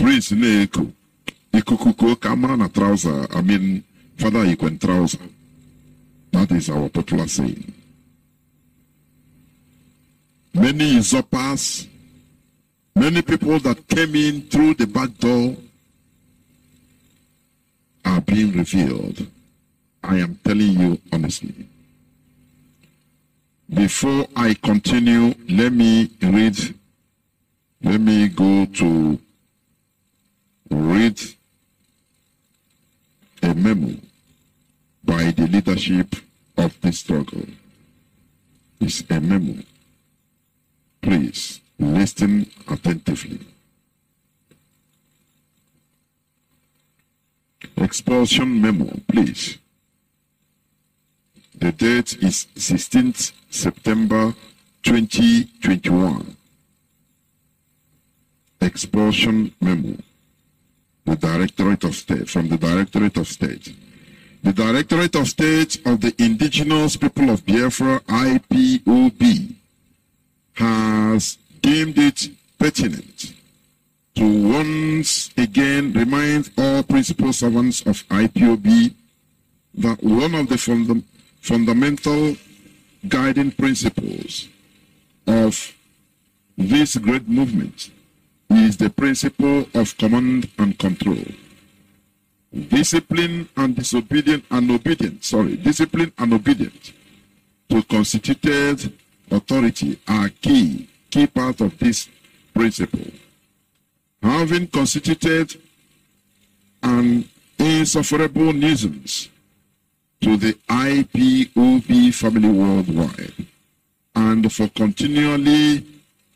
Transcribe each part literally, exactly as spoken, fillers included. breeze na echo. Ikukuko kamara na trouser. I mean, Father Ikwen trouser. That is our popular saying. Many usurpers, many people that came in through the back door are being revealed. I am telling you honestly. Before I continue, let me read, let me go to read a memo by the leadership of this struggle. It's a memo. Please listen attentively. Expulsion memo, please. The date is sixteenth September twenty twenty-one. Expulsion memo. The Directorate of State, from the Directorate of State. The Directorate of State of the Indigenous People of Biafra, I P O B, has deemed it pertinent to once again remind all principal servants of I P O B that one of the funda fundamental guiding principles of this great movement is the principle of command and control. Discipline and disobedient and obedient, sorry, discipline and obedient to constituted authority are key, key part of this principle. Having constituted an insufferable nuisance to the I P O B family worldwide, and for continually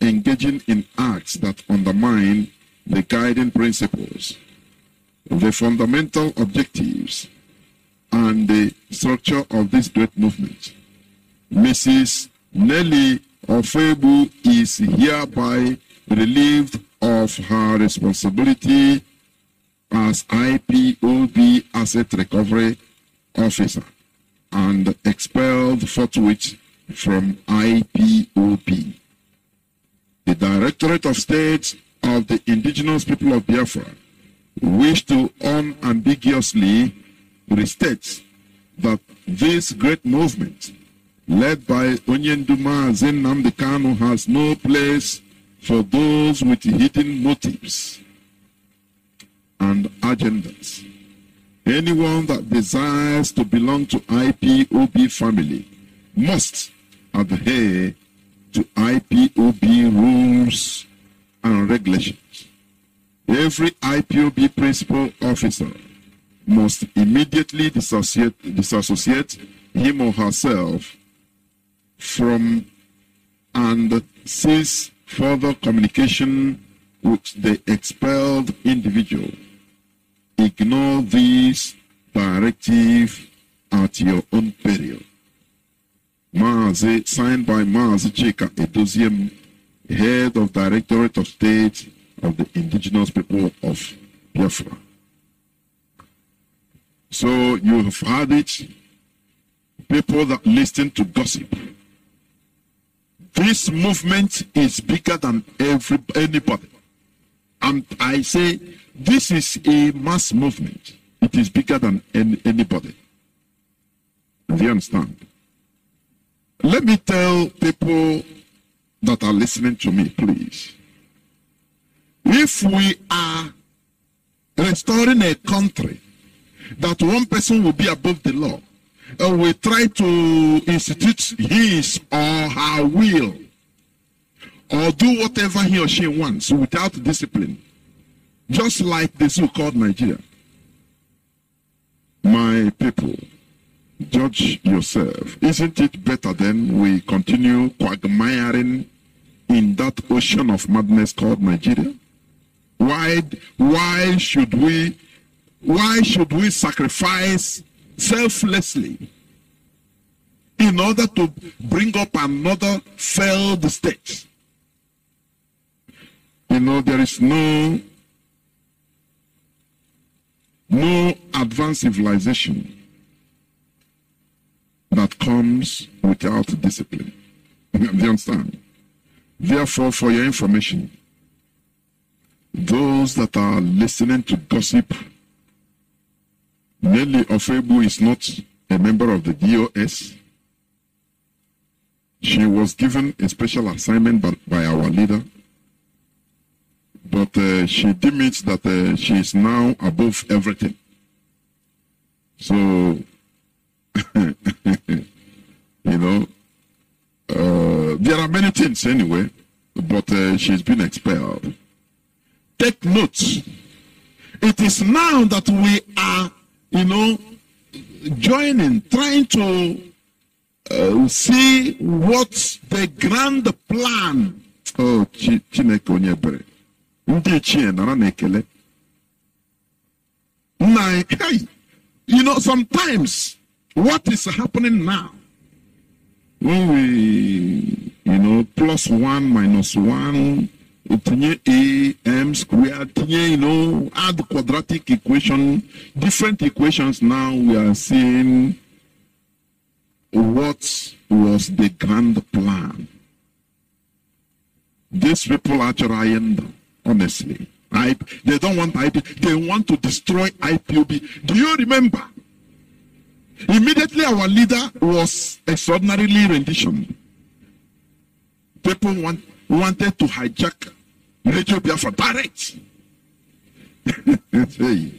engaging in acts that undermine the guiding principles, the fundamental objectives, and the structure of this great movement, Missus Nelly Ofebu is hereby relieved of her responsibility as I P O B Asset Recovery Officer and expelled forthwith from I P O B. The Directorate of State of the Indigenous People of Biafra wish to unambiguously restate that this great movement led by Onyenduma Zen Namdi Kanu has no place for those with hidden motives and agendas. Anyone that desires to belong to I P O B family must adhere to I P O B rules and regulations. Every I P O B principal officer must immediately disassociate, disassociate him or herself from and cease further communication with the expelled individual. Ignore these directives at your own peril. Mazi, signed by Mazi Chika Edoziem, Head of Directorate of State of the Indigenous People of Biafra. So you have heard it, people that listen to gossip. This movement is bigger than every, anybody. And I say, this is a mass movement. It is bigger than any, anybody. Do you understand? Let me tell people that are listening to me, please. If we are restoring a country that one person will be above the law, and we try to institute his or her will or do whatever he or she wants without discipline, just like the so-called Nigeria. My people, judge yourself. Isn't it better then we continue quagmiring in that ocean of madness called Nigeria? Why, why should we, why should we sacrifice selflessly in order to bring up another failed state? You know, there is no no advanced civilization that comes without discipline. Do you understand? Therefore, for your information, though those that are listening to gossip, Nelly Ofebu is not a member of the D O S. She was given a special assignment by, by our leader, but uh, she deems that uh, she is now above everything. So, you know, uh, there are many things anyway, but uh, she's been expelled. Take note, it is now that we are, you know, joining, trying to Uh, see what's the grand plan. Oh, Chineke onye bere. Ndị ichie nara na-ekele. Na, hey, you know, sometimes what is happening now, when we, you know, plus one, minus one, a, m squared, you know, add quadratic equation, different equations now we are seeing. What was the grand plan? These people are trying, honestly. I, they don't want I P O B. They want to destroy I P O B. Do you remember? Immediately our leader was extraordinarily rendition. People want, wanted to hijack Radio Biafra direct. Hey,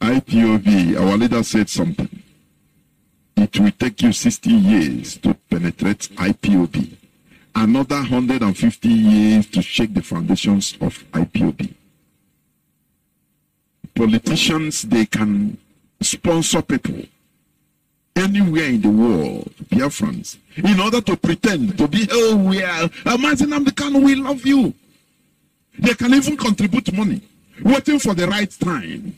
I P O B, our leader said something. It will take you sixty years to penetrate I P O B. Another one hundred fifty years to shake the foundations of I P O B. Politicians, they can sponsor people anywhere in the world, dear friends, in order to pretend to be, oh, we are, Amazing Namdi Kanu, we love you. They can even contribute money, waiting for the right time.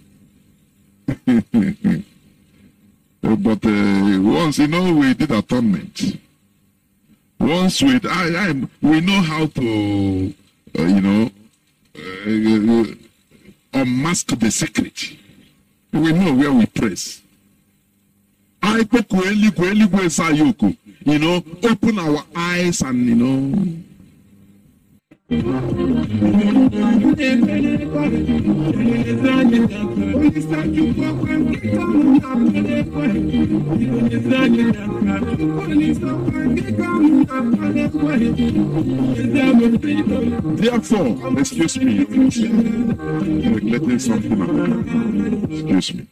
But uh, once, you know, we did atonement. Once we, I, I, we know how to, uh, you know, uh, unmask the secret. We know where we press. I You know, open our eyes and, you know. Therefore, excuse me, neglecting something. Excuse me.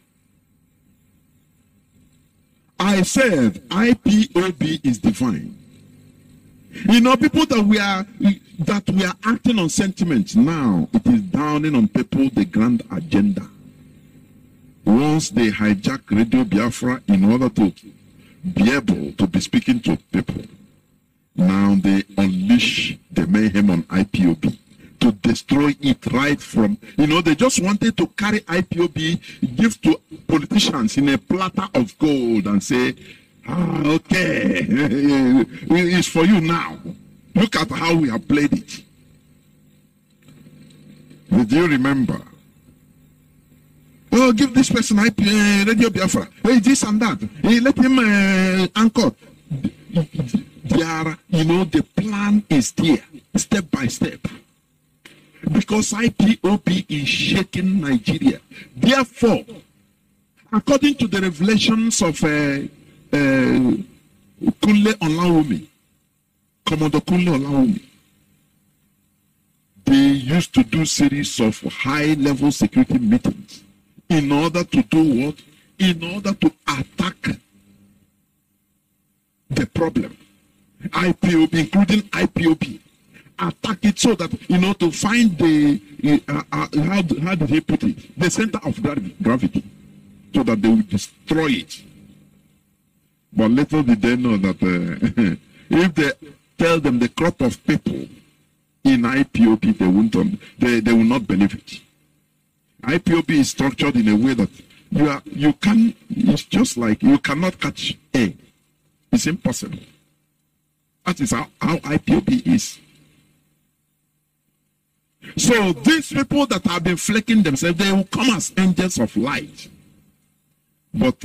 I said I P O B is divine. You know, people that we are that we are acting on sentiments now, it is downing on people the grand agenda. Once they hijack Radio Biafra in order to be able to be speaking to people, now they unleash the mayhem on I P O B to destroy it right from, you know, they just wanted to carry I P O B, give to politicians in a platter of gold and say, ah, okay, it's for you now. Look at how we have played it. Do you remember? Oh, give this person I P, uh, Radio Biafra. Hey, this and that. Hey, let him uh, anchor. There are, you know, the plan is there, step by step. Because I P O B is shaking Nigeria. Therefore, according to the revelations of Uh, Uh, Kule Olaomi, Commodore Kule Olaomi, they used to do series of high-level security meetings in order to do what? In order to attack the problem, I P O B, including I P O B, attack it so that, you know, to find the uh, uh, how how did he put it? The center of gravity, so that they will destroy it. But little did they know that uh, if they tell them the crop of people in I P O B, they won't, um, they, they will not believe it. I P O B is structured in a way that you are, you can, it's just like you cannot catch A. It's impossible. That is how, how I P O B is. So these people that have been flaking themselves, they will come as angels of light. But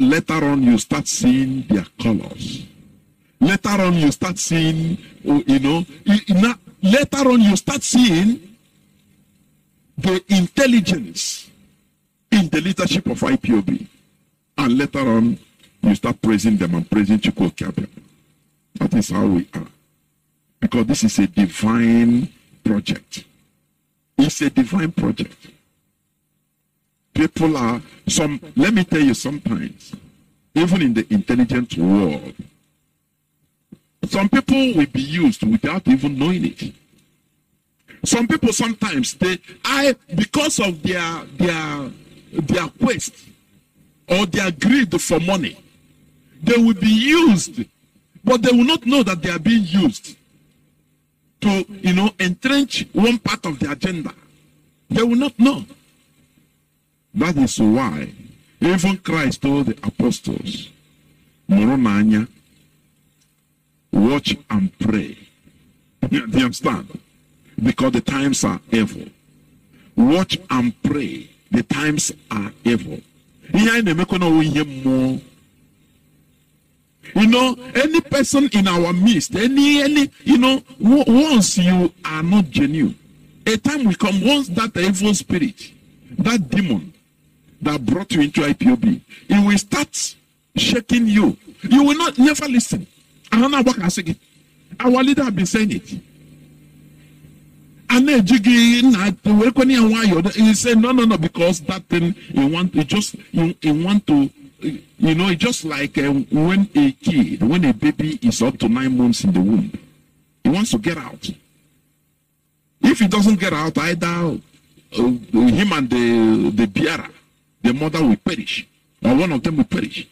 later on, you start seeing their colors. Later on, you start seeing, you know, later on, you start seeing the intelligence in the leadership of I P O B. And later on, you start praising them and praising Chico Cabin. That is how we are. Because this is a divine project. It's a divine project. People are, some, let me tell you, sometimes, even in the intelligent world, some people will be used without even knowing it. Some people sometimes, they, I, because of their, their, their quest or their greed for money, they will be used, but they will not know that they are being used to, you know, entrench one part of the agenda. They will not know. That is why even Christ told the apostles, Moronanya, watch and pray. You understand? Because the times are evil. Watch and pray. The times are evil. You know, any person in our midst, any, any, you know, once you are not genuine, a time will come, once that evil spirit, that demon that brought you into I P O B, it will start shaking you. You will not never listen. Our leader has been saying it. And he said, no, no, no, because that thing, you want to just, you, you want to, you know, it's just like uh, when a kid, when a baby is up to nine months in the womb, he wants to get out. If he doesn't get out, either uh, him and the, the bearer, the mother will perish, or one of them will perish.